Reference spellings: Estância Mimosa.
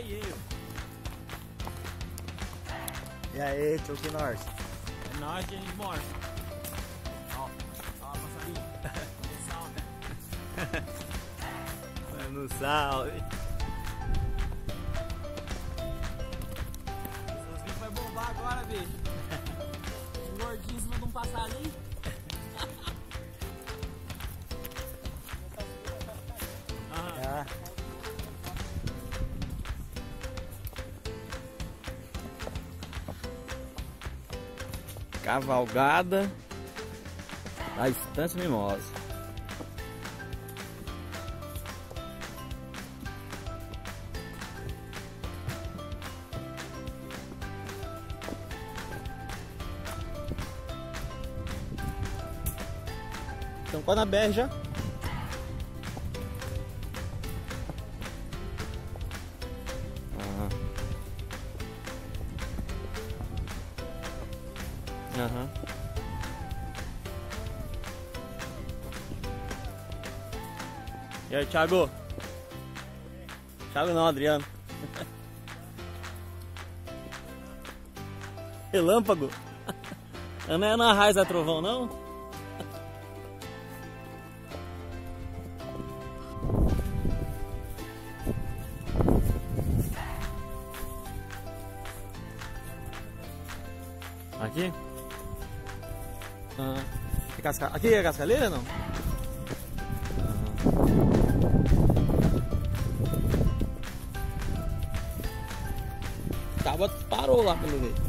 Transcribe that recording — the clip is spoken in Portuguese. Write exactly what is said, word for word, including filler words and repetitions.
e eu. E aí, tio, que nós? É nós que a gente morre. Ó, ó, passarinho. No salve. Vai no salve. Esse vídeo vai bombar agora, bicho. Um gordinho em cima de um passarinho. Ah. Cavalgada da Estância Mimosa. Estamos quase na B R já. Aham. E aí, Thiago? Thiago não, Adriano. Relâmpago? Não é na raiz da trovão, não? Aqui? Uhum. É casca... Aqui é cascalheira, não? Uhum. Tava parou lá pelo meio.